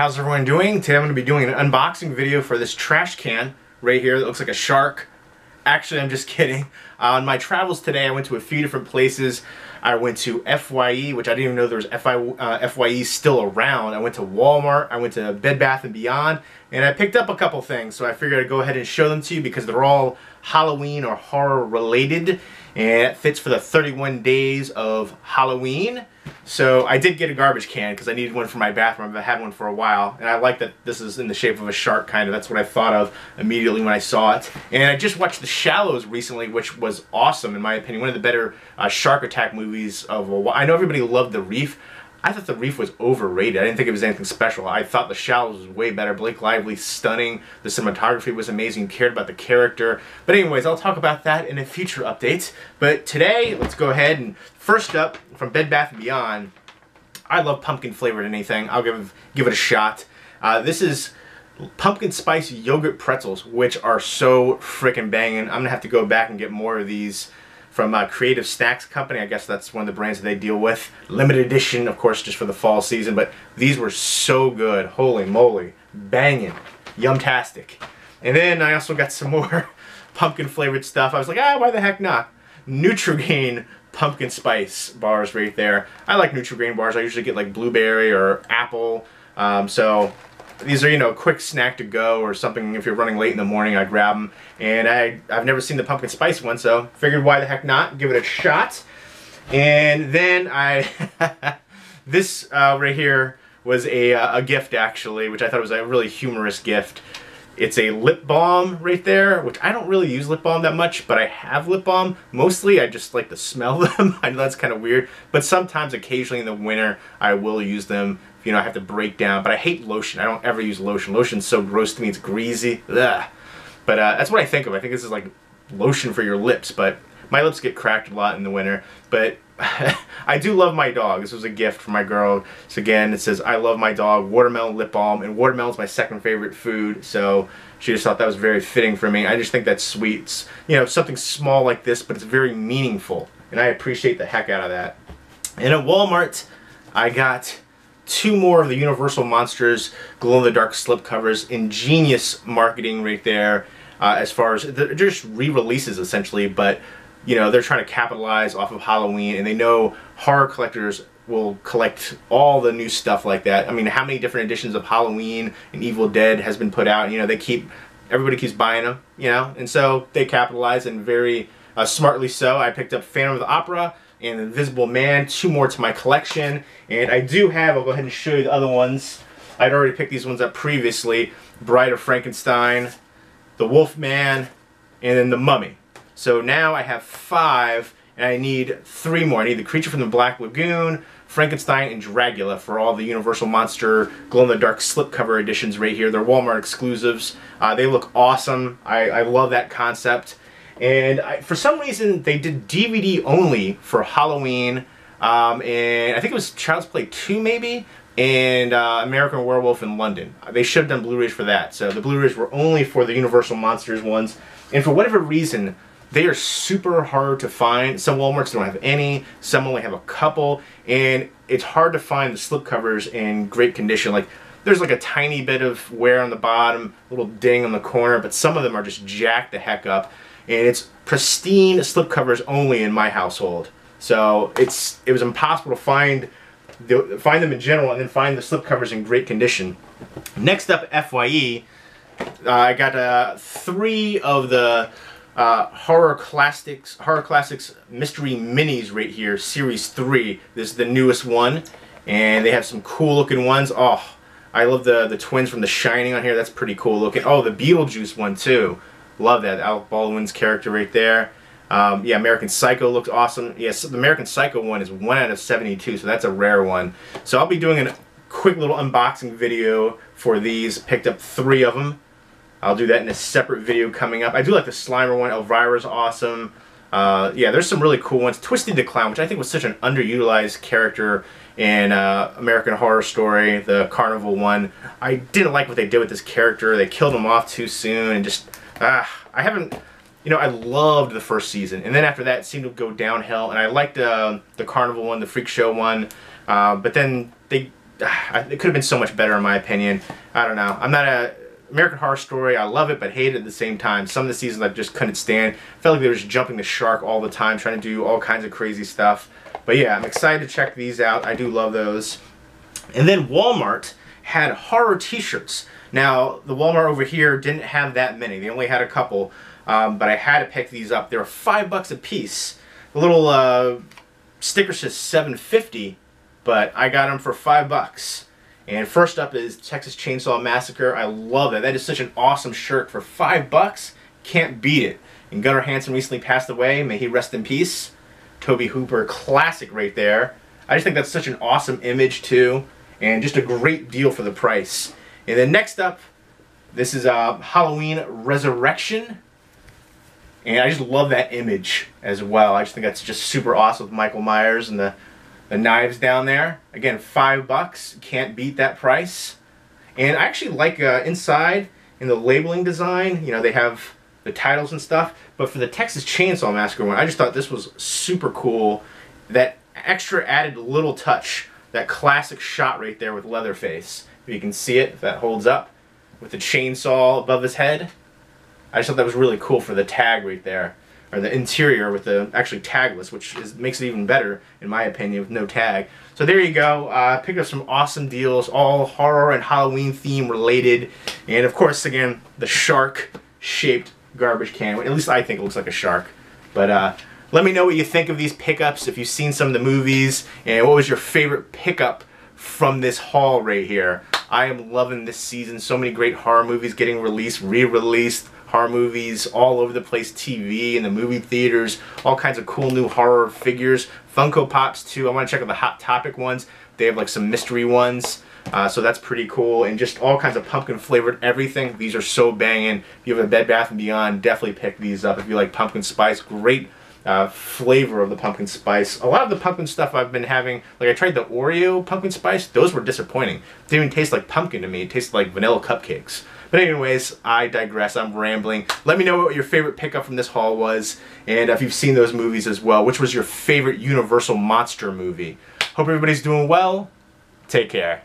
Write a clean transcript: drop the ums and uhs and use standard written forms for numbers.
How's everyone doing? Today I'm going to be doing an unboxing video for this trash can right here that looks like a shark. Actually, I'm just kidding. On my travels today, I went to a few different places. I went to FYE, which I didn't even know there was FYE still around. I went to Walmart, I went to Bed Bath & Beyond, and I picked up a couple things. So I figured I'd go ahead and show them to you because they're all Halloween or horror related. And it fits for the 31 days of Halloween. So I did get a garbage can because I needed one for my bathroom. I've had one for a while. And I like that this is in the shape of a shark, kind of. That's what I thought of immediately when I saw it. And I just watched The Shallows recently, which was awesome, in my opinion. One of the better shark attack movies of a while. I know everybody loved The Reef. I thought The Reef was overrated. I didn't think it was anything special. I thought The Shallows was way better. Blake Lively, stunning. The cinematography was amazing. Cared about the character. But anyways, I'll talk about that in a future update. But today, let's go ahead and first up, from Bed Bath & Beyond, I love pumpkin flavored anything. I'll give it a shot. This is pumpkin spice yogurt pretzels, which are so freaking banging. I'm going to have to go back and get more of these from Creative Snacks Company. I guess that's one of the brands that they deal with. Limited edition, of course, just for the fall season, but these were so good. Holy moly. Banging. Yumtastic. And then I also got some more pumpkin flavored stuff. I was like, why the heck not? NutriGrain pumpkin spice bars right there. I like NutriGrain bars. I usually get like blueberry or apple. So these are, you know, a quick snack to go or something. If you're running late in the morning, I grab them. And I've never seen the pumpkin spice one, so figured why the heck not, give it a shot. And then I, this right here was a gift actually, which I thought was a really humorous gift. It's a lip balm right there, which I don't really use lip balm that much, but I have lip balm. Mostly I just like to smell them. I know that's kind of weird, but sometimes occasionally in the winter I will use them. You know, I have to break down, but I hate lotion. I don't ever use lotion. Lotion's so gross to me, it's greasy. Ugh. But that's what I think of. I think this is like lotion for your lips, but my lips get cracked a lot in the winter. But I do love my dog. This was a gift from my girl. So again, it says, I love my dog, watermelon lip balm, and watermelon's my second favorite food. So she just thought that was very fitting for me. I just think that's sweet. It's, you know, something small like this, but it's very meaningful. And I appreciate the heck out of that. And at Walmart, I got two more of the Universal Monsters glow-in-the-dark slipcovers. Ingenious marketing right there, as far as they're just re-releases essentially, but you know, they're trying to capitalize off of Halloween, and they know horror collectors will collect all the new stuff like that. I mean, how many different editions of Halloween and Evil Dead has been put out? You know, everybody keeps buying them, you know, and so they capitalize, and very smartly so. I picked up Phantom of the Opera and Invisible Man, two more to my collection. And I do have, I'll go ahead and show you the other ones. I'd already picked these ones up previously. Bride of Frankenstein, the Wolfman, and then the Mummy. So now I have five, and I need three more. I need the Creature from the Black Lagoon, Frankenstein, and Dracula for all the Universal Monster glow-in-the-dark slipcover editions right here. They're Walmart exclusives. They look awesome. I love that concept. And for some reason, they did DVD only for Halloween, and I think it was Child's Play 2 maybe, and American Werewolf in London. They should have done Blu-rays for that. So the Blu-rays were only for the Universal Monsters ones, and for whatever reason, they are super hard to find. Some Walmarts don't have any, some only have a couple, and it's hard to find the slipcovers in great condition. Like, there's like a tiny bit of wear on the bottom, a little ding on the corner, but some of them are just jacked the heck up. And it's pristine slipcovers only in my household, so it was impossible to find them in general, and then find the slipcovers in great condition. Next up, FYE. I got three of the Horror Classics Mystery Minis right here, Series 3. This is the newest one, and they have some cool looking ones. Oh, I love the twins from The Shining on here. That's pretty cool looking. Oh, the Beetlejuice one too. Love that, Alec Baldwin's character right there. Yeah, American Psycho looks awesome. Yes, the American Psycho one is 1 out of 72, so that's a rare one. So I'll be doing a quick little unboxing video for these. Picked up three of them. I'll do that in a separate video coming up. I do like the Slimer one. Elvira's awesome. Yeah, there's some really cool ones. Twisty the Clown, which I think was such an underutilized character in American Horror Story, the carnival one. I didn't like what they did with this character. They killed him off too soon, and just I haven't, you know, I loved the first season, and then after that it seemed to go downhill, and I liked the carnival one, the Freak Show one, but then they it could have been so much better in my opinion. I don't know. I'm not a American Horror Story, I love it but hate it at the same time. Some of the seasons I just couldn't stand. I felt like they were just jumping the shark all the time, trying to do all kinds of crazy stuff. But yeah, I'm excited to check these out. I do love those. And then Walmart had horror t-shirts. Now, the Walmart over here didn't have that many. They only had a couple, but I had to pick these up. They were $5 a piece. The little sticker says $7.50, but I got them for $5. And first up is Texas Chainsaw Massacre. I love it. That is such an awesome shirt for $5. Can't beat it. And Gunnar Hansen recently passed away. May he rest in peace. Toby Hooper, classic right there. I just think that's such an awesome image too, and just a great deal for the price. And then next up, this is Halloween Resurrection. And I just love that image as well. I just think that's just super awesome with Michael Myers and the knives down there. Again, $5. Can't beat that price. And I actually like inside in the labeling design, you know, they have the titles and stuff. But for the Texas Chainsaw Massacre one, I just thought this was super cool. That extra added little touch, that classic shot right there with Leatherface. If you can see it, if that holds up, with the chainsaw above his head. I just thought that was really cool for the tag right there, or the interior with the actually tagless, which is, makes it even better in my opinion with no tag. So there you go. Picked up some awesome deals, all horror and Halloween theme related, and of course again the shark shaped garbage can. At least I think it looks like a shark. But let me know what you think of these pickups, if you've seen some of the movies, and what was your favorite pickup from this haul right here. I am loving this season. So many great horror movies getting released, re-released, horror movies all over the place, TV and the movie theaters, all kinds of cool new horror figures. Funko Pops too. I want to check out the Hot Topic ones. They have like some mystery ones. So that's pretty cool, and just all kinds of pumpkin flavored everything. These are so banging. If you have a Bed Bath & Beyond, definitely pick these up. If you like pumpkin spice, great flavor of the pumpkin spice. A lot of the pumpkin stuff I've been having, like I tried the Oreo pumpkin spice, those were disappointing. It didn't even taste like pumpkin to me, it tasted like vanilla cupcakes. But anyways, I digress, I'm rambling. Let me know what your favorite pickup from this haul was, and if you've seen those movies as well, which was your favorite Universal Monster movie. Hope everybody's doing well. Take care.